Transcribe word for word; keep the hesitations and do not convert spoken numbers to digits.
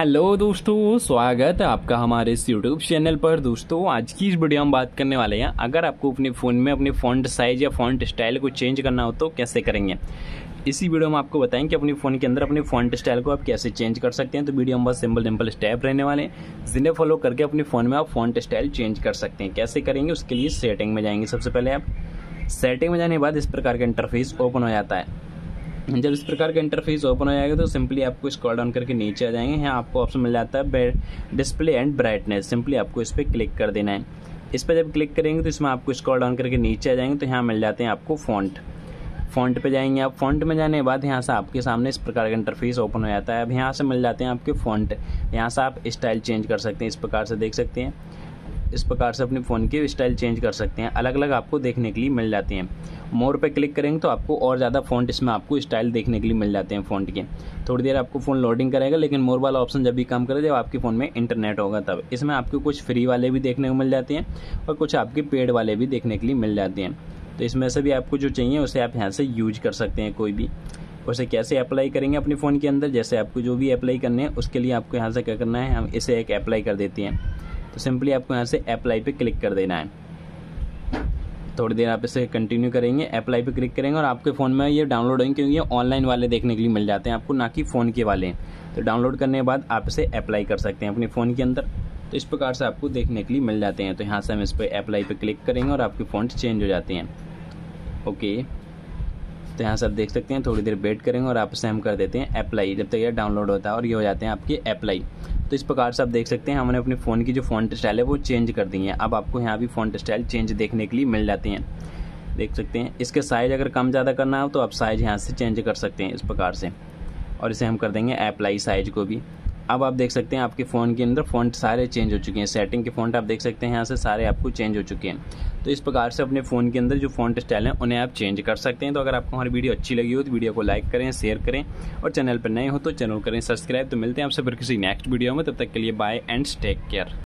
Hello दोस्तों, स्वागत है आपका हमारे इस यूट्यूब चैनल पर। दोस्तों आज की इस वीडियो हम बात करने वाले हैं, अगर आपको अपने फ़ोन में अपने फ़ॉन्ट साइज़ या फ़ॉन्ट स्टाइल को चेंज करना हो तो कैसे करेंगे। इसी वीडियो में आपको बताएं कि अपने फ़ोन के अंदर अपने फ़ॉन्ट स्टाइल को आप कैसे चेंज कर सकते हैं। तो वीडियो हम बस सिंपल सिंपल स्टेप रहने वाले हैं, जिन्हें फॉलो करके अपने फ़ोन में आप फ़ॉन्ट स्टाइल चेंज कर सकते हैं। कैसे करेंगे उसके लिए सेटिंग में जाएंगे। सबसे पहले आप सेटिंग में जाने के बाद इस प्रकार का इंटरफेस ओपन हो जाता है। जब इस प्रकार का इंटरफेस ओपन हो जाएगा तो सिंपली आपको स्क्रॉल डाउन करके नीचे आ जाएंगे। यहाँ आपको ऑप्शन मिल जाता है डिस्प्ले एंड ब्राइटनेस। सिंपली आपको इस पर क्लिक कर देना है। इस पर जब क्लिक करेंगे तो इसमें आपको स्क्रॉल डाउन करके नीचे आ जाएंगे तो यहाँ मिल जाते हैं आपको फ़ॉन्ट। फ़ॉन्ट पे जाएंगे आप। फ़ॉन्ट में जाने के बाद यहाँ से आपके सामने इस प्रकार का इंटरफेस ओपन हो जाता है। अब यहाँ से मिल जाते हैं आपके फ़ॉन्ट। यहाँ से आप स्टाइल चेंज कर सकते हैं, इस प्रकार से देख सकते हैं। इस प्रकार से अपने फ़ोन के स्टाइल चेंज कर सकते हैं। अलग अलग आपको देखने के लिए मिल जाते हैं। मोर पे क्लिक करेंगे तो आपको और ज़्यादा फ़ॉन्ट इसमें आपको स्टाइल देखने के लिए मिल जाते हैं फ़ॉन्ट के। थोड़ी देर आपको फ़ोन लोडिंग करेगा, लेकिन मोर वाला ऑप्शन जब भी काम करे जब आपके फ़ोन में इंटरनेट होगा तब। इसमें आपको कुछ फ्री वाले भी देखने को मिल जाते हैं और कुछ आपके पेड वाले भी देखने के लिए मिल जाते हैं। तो इसमें से भी आपको जो चाहिए उसे आप यहाँ से यूज कर सकते हैं। कोई भी उसे कैसे अप्लाई करेंगे अपने फ़ोन के अंदर, जैसे आपको जो भी अप्लाई करने हैं उसके लिए आपको यहाँ से क्या करना है, हम इसे एक अप्लाई कर देते हैं। तो सिंपली आपको यहाँ से अप्लाई पे क्लिक कर देना है। थोड़ी देर आप इसे कंटिन्यू करेंगे, अप्लाई पे क्लिक करेंगे और आपके फ़ोन में ये डाउनलोड होंगे, क्योंकि ये ऑनलाइन वाले देखने के लिए मिल जाते हैं आपको, ना कि फ़ोन के वाले। तो डाउनलोड करने के बाद आप इसे अप्लाई कर सकते हैं अपने फ़ोन के अंदर। तो इस प्रकार से आपको देखने के लिए मिल जाते हैं। तो यहाँ से हम इस पर अप्लाई पर क्लिक करेंगे और आपके फ़ॉन्ट चेंज हो जाते हैं। ओके, तो यहाँ से आप देख सकते हैं। थोड़ी देर वेट करेंगे और आप इसे हम कर देते हैं अप्लाई, जब तक ये डाउनलोड होता है, और ये हो जाते हैं आपके अप्लाई। तो इस प्रकार से आप देख सकते हैं हमने अपने फ़ोन की जो फ़ॉन्ट स्टाइल है वो चेंज कर दी है। अब आपको यहाँ भी फ़ॉन्ट स्टाइल चेंज देखने के लिए मिल जाती हैं, देख सकते हैं। इसके साइज़ अगर कम ज़्यादा करना हो तो आप साइज़ यहाँ से चेंज कर सकते हैं, इस प्रकार से। और इसे हम कर देंगे अप्लाई साइज़ को भी। अब आप देख सकते हैं आपके फ़ोन के अंदर फ़ॉन्ट सारे चेंज हो चुके हैं। सेटिंग के फ़ॉन्ट आप देख सकते हैं यहाँ से सारे आपको चेंज हो चुके हैं। तो इस प्रकार से अपने फ़ोन के अंदर जो फ़ॉन्ट स्टाइल हैं उन्हें आप चेंज कर सकते हैं। तो अगर आपको हमारी वीडियो अच्छी लगी हो तो वीडियो को लाइक करें, शेयर करें, और चैनल पर नए हो तो चैनल करें सब्सक्राइब। तो मिलते हैं आपसे फिर किसी नेक्स्ट वीडियो में। तब तक के लिए बाय एंड टेक केयर।